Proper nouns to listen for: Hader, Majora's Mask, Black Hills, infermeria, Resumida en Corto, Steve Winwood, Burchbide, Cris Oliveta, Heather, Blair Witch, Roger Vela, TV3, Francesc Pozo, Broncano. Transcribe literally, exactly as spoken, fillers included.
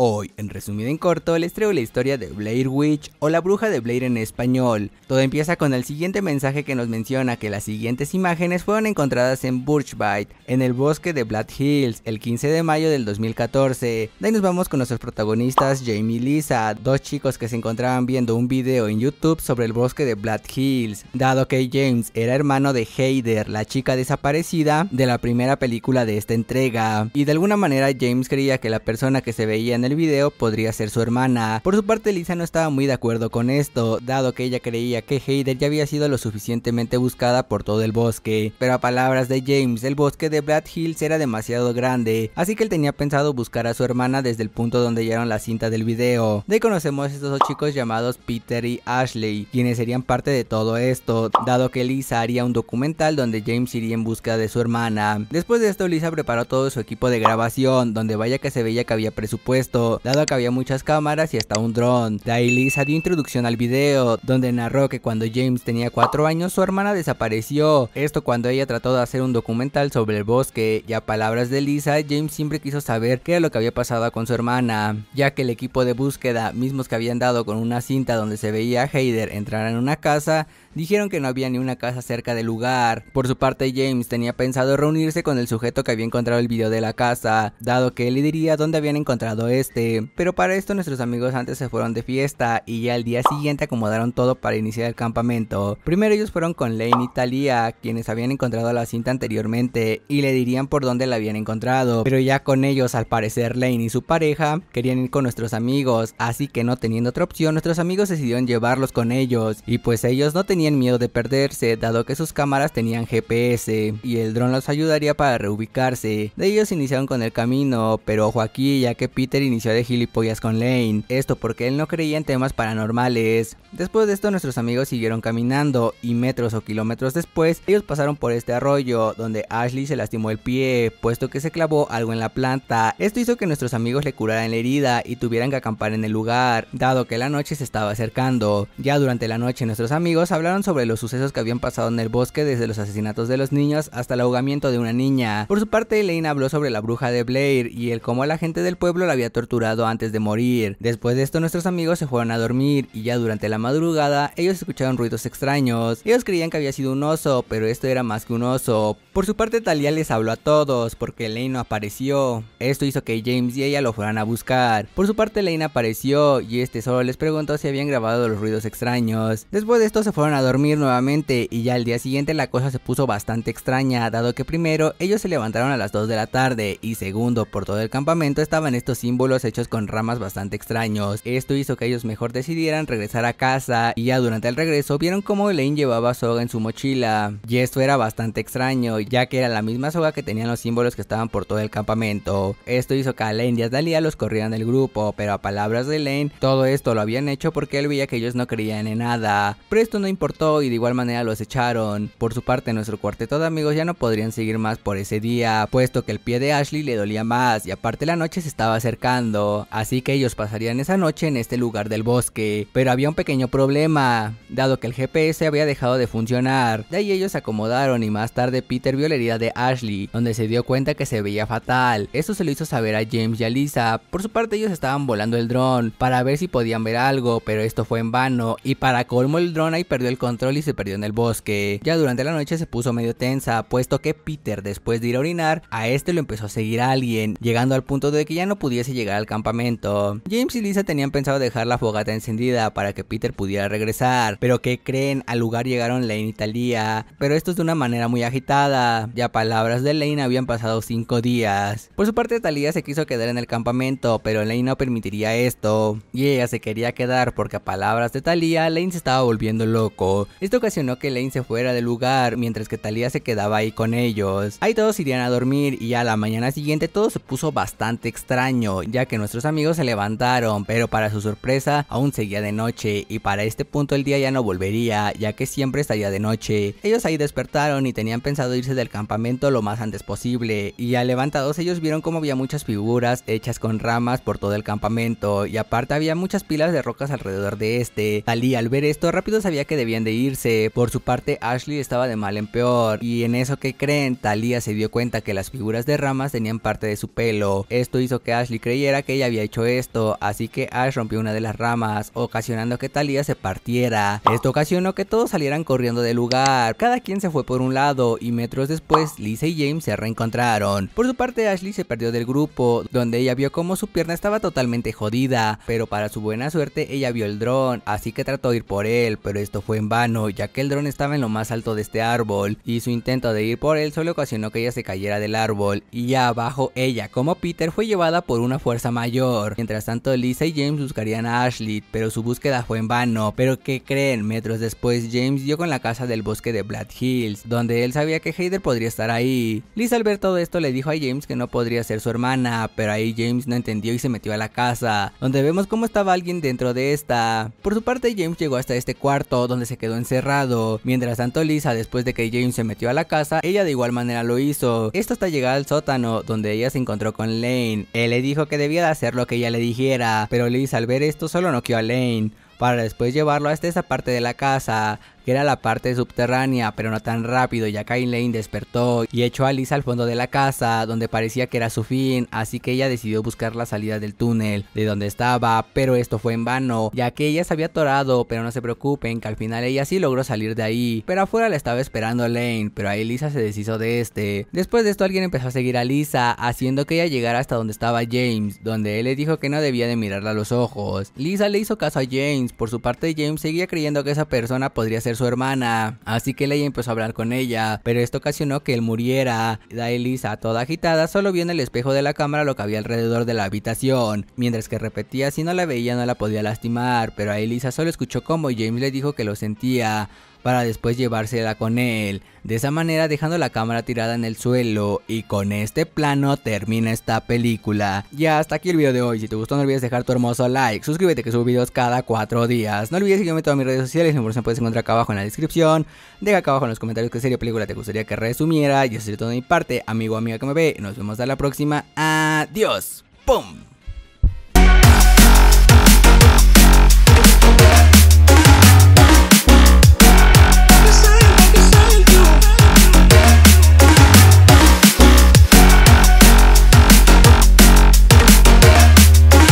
Hoy, en Resumida en Corto, les traigo la historia de Blair Witch o la bruja de Blair en español. Todo empieza con el siguiente mensaje que nos menciona que las siguientes imágenes fueron encontradas en Burchbide, en el bosque de Black Hills, el quince de mayo del dos mil catorce. De ahí nos vamos con nuestros protagonistas Jamie y Lisa, dos chicos que se encontraban viendo un video en YouTube sobre el bosque de Black Hills. Dado que James era hermano de Hader, la chica desaparecida de la primera película de esta entrega, y de alguna manera James creía que la persona que se veía en el el video podría ser su hermana. Por su parte, Lisa no estaba muy de acuerdo con esto, dado que ella creía que Heather ya había sido lo suficientemente buscada por todo el bosque, pero a palabras de James, el bosque de Black Hills era demasiado grande, así que él tenía pensado buscar a su hermana desde el punto donde hallaron la cinta del video. De ahí conocemos a estos dos chicos llamados Peter y Ashley, quienes serían parte de todo esto, dado que Lisa haría un documental donde James iría en busca de su hermana. Después de esto, Lisa preparó todo su equipo de grabación, donde vaya que se veía que había presupuesto, dado que había muchas cámaras y hasta un dron. De ahí Lisa dio introducción al video, donde narró que cuando James tenía cuatro años su hermana desapareció, esto cuando ella trató de hacer un documental sobre el bosque, y a palabras de Lisa, James siempre quiso saber qué era lo que había pasado con su hermana, ya que el equipo de búsqueda, mismos que habían dado con una cinta donde se veía a Hader entrar en una casa, dijeron que no había ni una casa cerca del lugar. Por su parte, James tenía pensado reunirse con el sujeto que había encontrado el video de la casa, dado que él le diría dónde habían encontrado este, pero para esto nuestros amigos antes se fueron de fiesta y ya al día siguiente acomodaron todo para iniciar el campamento. Primero ellos fueron con Lane y Talia, quienes habían encontrado la cinta anteriormente, y le dirían por dónde la habían encontrado, pero ya con ellos, al parecer Lane y su pareja querían ir con nuestros amigos, así que no teniendo otra opción, nuestros amigos decidieron llevarlos con ellos, y pues ellos no tenían miedo de perderse, dado que sus cámaras tenían G P S, y el dron los ayudaría para reubicarse. De ellos iniciaron con el camino, pero ojo aquí, ya que Peter inició de gilipollas con Lane, esto porque él no creía en temas paranormales. Después de esto nuestros amigos siguieron caminando, y metros o kilómetros después ellos pasaron por este arroyo, donde Ashley se lastimó el pie, puesto que se clavó algo en la planta. Esto hizo que nuestros amigos le curaran la herida y tuvieran que acampar en el lugar, dado que la noche se estaba acercando. Ya durante la noche nuestros amigos hablaron sobre los sucesos que habían pasado en el bosque, desde los asesinatos de los niños hasta el ahogamiento de una niña. Por su parte, Lane habló sobre la bruja de Blair y el cómo la gente del pueblo la había torturado antes de morir. Después de esto nuestros amigos se fueron a dormir, y ya durante la madrugada ellos escucharon ruidos extraños. Ellos creían que había sido un oso, pero esto era más que un oso. Por su parte, Talia les habló a todos porque Lane no apareció. Esto hizo que James y ella lo fueran a buscar. Por su parte, Lane apareció y este solo les preguntó si habían grabado los ruidos extraños. Después de esto se fueron a dormir nuevamente, y ya al día siguiente la cosa se puso bastante extraña, dado que primero ellos se levantaron a las dos de la tarde, y segundo, por todo el campamento estaban estos símbolos hechos con ramas bastante extraños. Esto hizo que ellos mejor decidieran regresar a casa, y ya durante el regreso vieron cómo Lane llevaba soga en su mochila, y esto era bastante extraño, ya que era la misma soga que tenían los símbolos que estaban por todo el campamento. Esto hizo que a Lane y a Dalia los corrieran del grupo, pero a palabras de Lane, todo esto lo habían hecho porque él veía que ellos no creían en nada, pero esto no importó y de igual manera los echaron. Por su parte, nuestro cuarteto de amigos ya no podrían seguir más por ese día, puesto que el pie de Ashley le dolía más y aparte la noche se estaba acercando, así que ellos pasarían esa noche en este lugar del bosque. Pero había un pequeño problema, dado que el G P S había dejado de funcionar. De ahí ellos se acomodaron, y más tarde Peter vio la herida de Ashley, donde se dio cuenta que se veía fatal. Esto se lo hizo saber a James y a Lisa. Por su parte, ellos estaban volando el dron para ver si podían ver algo, pero esto fue en vano, y para colmo el dron ahí perdió el control y se perdió en el bosque. Ya durante la noche se puso medio tensa, puesto que Peter, después de ir a orinar, a este lo empezó a seguir a alguien, llegando al punto de que ya no pudiese llegar al campamento. James y Lisa tenían pensado dejar la fogata encendida para que Peter pudiera regresar, pero ¿qué creen? Al lugar llegaron Lane y Talia, pero esto es de una manera muy agitada. Ya palabras de Lane, habían pasado cinco días. Por su parte, Talia se quiso quedar en el campamento, pero Lane no permitiría esto, y ella se quería quedar porque a palabras de Talia, Lane se estaba volviendo loco. Esto ocasionó que Lane se fuera del lugar, mientras que Talia se quedaba ahí con ellos. Ahí todos irían a dormir, y a la mañana siguiente todo se puso bastante extraño, ya ya que nuestros amigos se levantaron, pero para su sorpresa aún seguía de noche y para este punto el día ya no volvería, ya que siempre estaría de noche. Ellos ahí despertaron y tenían pensado irse del campamento lo más antes posible, y al levantados ellos vieron como había muchas figuras hechas con ramas por todo el campamento y aparte había muchas pilas de rocas alrededor de este. Talí al ver esto rápido sabía que debían de irse. Por su parte Ashley estaba de mal en peor y en eso que creen, Talía se dio cuenta que las figuras de ramas tenían parte de su pelo. Esto hizo que Ashley creyera que ella había hecho esto, así que Ash rompió una de las ramas, ocasionando que Talía se partiera. Esto ocasionó que todos salieran corriendo del lugar, cada quien se fue por un lado y metros después Lisa y James se reencontraron. Por su parte Ashley se perdió del grupo, donde ella vio como su pierna estaba totalmente jodida, pero para su buena suerte ella vio el dron, así que trató de ir por él, pero esto fue en vano, ya que el dron estaba en lo más alto de este árbol y su intento de ir por él solo ocasionó que ella se cayera del árbol y ya abajo ella como Peter fue llevada por una fuerza mayor. Mientras tanto Lisa y James buscarían a Ashley, pero su búsqueda fue en vano, pero ¿qué creen? Metros después James dio con la casa del bosque de Black Hills, donde él sabía que Hader podría estar ahí. Lisa al ver todo esto le dijo a James que no podría ser su hermana, pero ahí James no entendió y se metió a la casa, donde vemos cómo estaba alguien dentro de esta. Por su parte James llegó hasta este cuarto, donde se quedó encerrado. Mientras tanto Lisa, después de que James se metió a la casa, ella de igual manera lo hizo. Esto hasta llegar al sótano, donde ella se encontró con Lane. Él le dijo que debía de hacer lo que ella le dijera, pero Lisa al ver esto solo noqueó a Lane, para después llevarlo hasta esa parte de la casa, que era la parte subterránea, pero no tan rápido, ya que Lane despertó y echó a Lisa al fondo de la casa, donde parecía que era su fin, así que ella decidió buscar la salida del túnel de donde estaba, pero esto fue en vano, ya que ella se había atorado, pero no se preocupen que al final ella sí logró salir de ahí, pero afuera la estaba esperando Lane, pero ahí Lisa se deshizo de este. Después de esto alguien empezó a seguir a Lisa, haciendo que ella llegara hasta donde estaba James, donde él le dijo que no debía de mirarla a los ojos. Lisa le hizo caso a James. Por su parte James seguía creyendo que esa persona podría ser su hermana, así que Ley empezó a hablar con ella, pero esto ocasionó que él muriera. Dae Lisa, toda agitada, solo vio en el espejo de la cámara lo que había alrededor de la habitación, mientras que repetía si no la veía no la podía lastimar, pero a Lisa solo escuchó como James le dijo que lo sentía, para después llevársela con él, de esa manera dejando la cámara tirada en el suelo. Y con este plano termina esta película. Y hasta aquí el video de hoy. Si te gustó no olvides dejar tu hermoso like, suscríbete que subo videos cada cuatro días, no olvides seguirme en todas mis redes sociales, la información puedes encontrar acá abajo en la descripción, deja acá abajo en los comentarios qué serie o película te gustaría que resumiera. Yo soy todo de mi parte, amigo o amiga que me ve, nos vemos hasta la próxima, adiós, pum.